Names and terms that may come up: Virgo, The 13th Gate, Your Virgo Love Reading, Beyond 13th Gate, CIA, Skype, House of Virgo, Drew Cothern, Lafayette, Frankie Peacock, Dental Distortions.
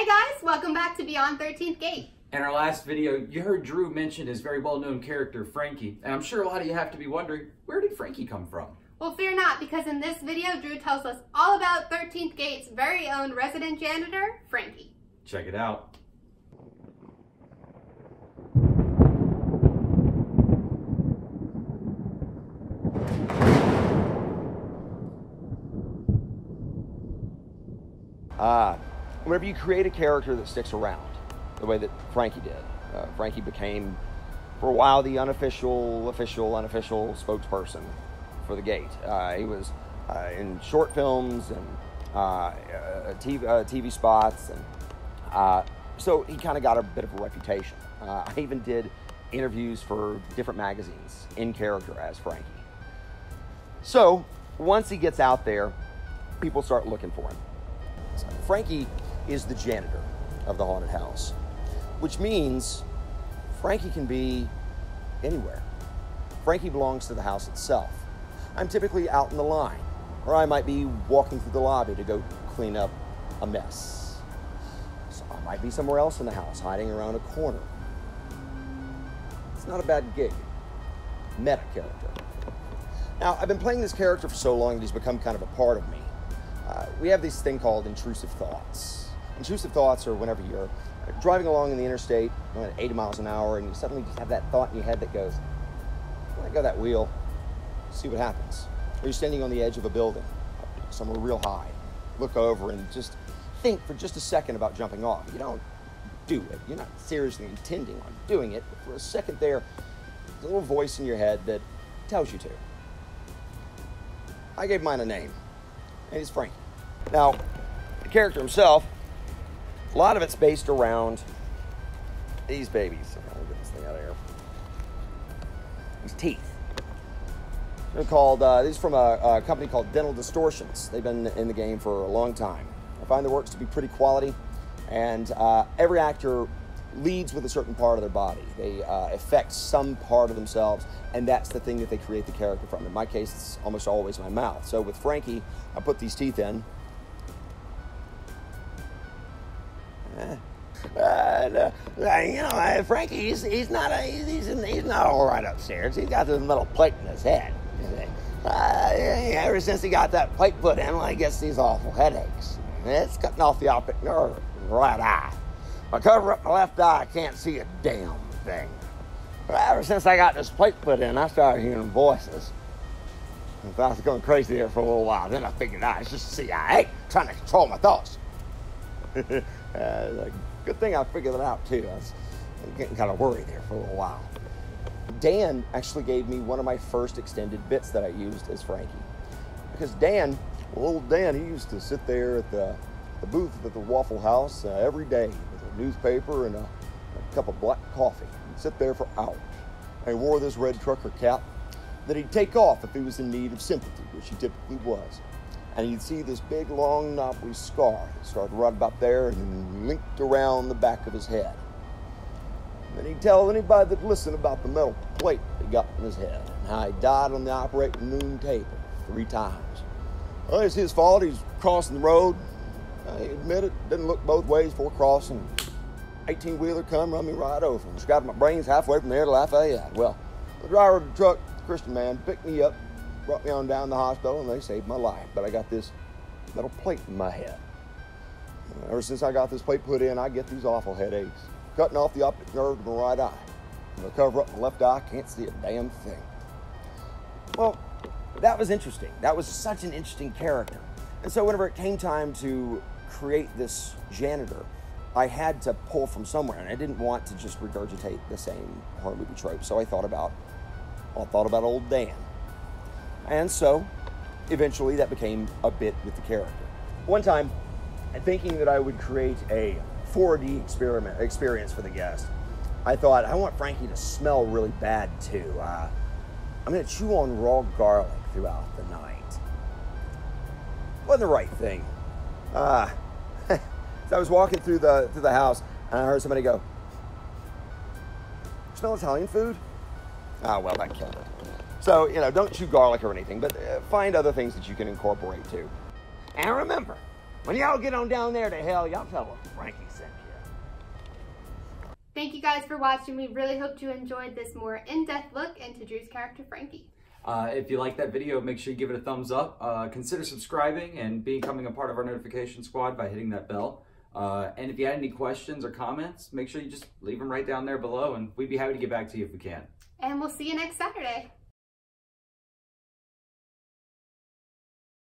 Hey guys, welcome back to Beyond 13th Gate. In our last video, you heard Drew mention his very well-known character, Frankie. And I'm sure a lot of you have to be wondering, where did Frankie come from? Well, fear not, because in this video, Drew tells us all about 13th Gate's very own resident janitor, Frankie. Check it out. Whenever you create a character that sticks around, the way that Frankie did. Frankie became, for a while, the unofficial spokesperson for the Gate. He was in short films and TV spots, and so he kind of got a bit of a reputation. I even did interviews for different magazines in character as Frankie. So once he gets out there, people start looking for him. So Frankie is the janitor of the haunted house, which means Frankie can be anywhere. Frankie belongs to the house itself. I'm typically out in the line, or I might be walking through the lobby to go clean up a mess. So I might be somewhere else in the house, hiding around a corner. It's not a bad gig. Meta character. Now, I've been playing this character for so long that he's become kind of a part of me. We have this thing called intrusive thoughts. Intrusive thoughts are whenever you're driving along in the interstate at 80 miles an hour and you suddenly just have that thought in your head that goes, let go that wheel, see what happens. Or you're standing on the edge of a building, somewhere real high, look over and just think for just a second about jumping off. You don't do it. You're not seriously intending on doing it, but for a second there, there's a little voice in your head that tells you to. I gave mine a name, and it's Frankie. Now, the character himself, a lot of it's based around these babies. I'm gonna get this thing out of here. These teeth. They're called, these are from a company called Dental Distortions. They've been in the game for a long time. I find the works to be pretty quality, and every actor leads with a certain part of their body. They affect some part of themselves, and that's the thing that they create the character from. In my case, it's almost always my mouth. So with Frankie, I put these teeth in. You know, Frankie, he's not all right upstairs. He's got this metal plate in his head. Ever since he got that plate put in, well, he gets these awful headaches. It's cutting off the optic nerve in the right eye. If I cover up my left eye, I can't see a damn thing. But ever since I got this plate put in, I started hearing voices. And I was going crazy there for a little while. Then I figured out it's just CIA trying to control my thoughts. Good thing I figured it out, too. I was getting kind of worried there for a little while. Dan actually gave me one of my first extended bits that I used as Frankie. Because Dan, little Dan, he used to sit there at the booth at the Waffle House every day with a newspaper and a cup of black coffee. He'd sit there for hours. And he wore this red trucker cap that he'd take off if he was in need of sympathy, which he typically was. And you'd see this big, long, knobbly scar. It started right about there and linked around the back of his head. And then he'd tell anybody that listened about the metal plate that he got in his head and how he died on the operating room table 3 times. Well, it's his fault. He's crossing the road. He admitted it. Didn't look both ways before crossing. 18-wheeler come, run me right over. And scratched my brains halfway from there to Lafayette. Well, the driver of the truck, Christian man, picked me up, brought me on down to the hospital, and they saved my life. But I got this metal plate in my head. And ever since I got this plate put in, I get these awful headaches, cutting off the optic nerve of my right eye. If I cover up my left eye, I can't see a damn thing. Well, that was interesting. That was such an interesting character. And so whenever it came time to create this janitor, I had to pull from somewhere, and I didn't want to just regurgitate the same horror movie trope. So I thought about old Dan. And so, eventually, that became a bit with the character. One time, thinking that I would create a 4D experience for the guest, I thought, I want Frankie to smell really bad, too. I'm going to chew on raw garlic throughout the night. Wasn't the right thing. So I was walking through the house, and I heard somebody go, "Smell Italian food?" Ah, well, that killed it. So, you know, don't chew garlic or anything, but find other things that you can incorporate, too. And remember, When y'all get on down there to hell, y'all tell what Frankie sent you. Thank you guys for watching. We really hope you enjoyed this more in-depth look into Drew's character, Frankie. If you like that video, make sure you give it a thumbs up. Consider subscribing and becoming a part of our notification squad by hitting that bell. And if you had any questions or comments, make sure you just leave them right down there below, and we'd be happy to get back to you if we can. And we'll see you next Saturday.